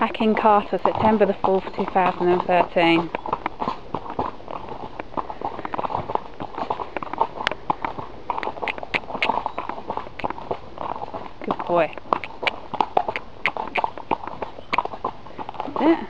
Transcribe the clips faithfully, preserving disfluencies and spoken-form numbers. Packing Carter, September the fourth, two thousand and thirteen. Good boy. Yeah.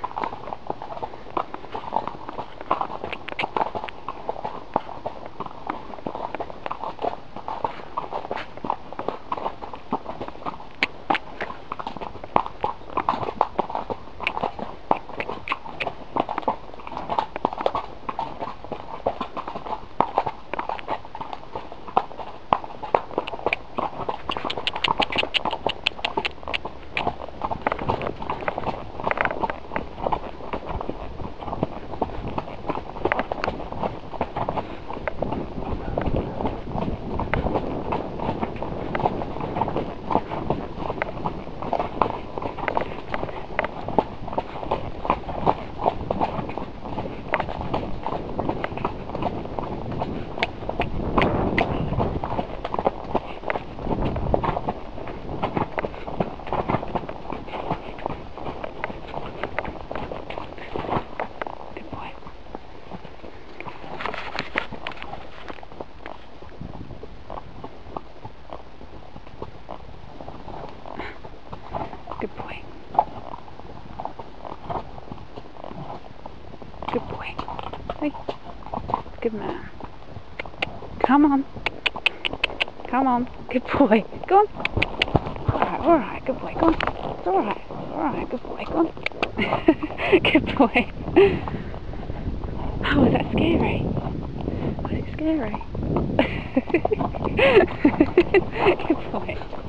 Good boy. Good boy. Hey. Good man. Come on. Come on. Good boy. Go on. Alright, alright, good boy, go on. It's alright. Alright, good boy, go on. Good boy. Oh, was that scary? Was it scary? Good boy.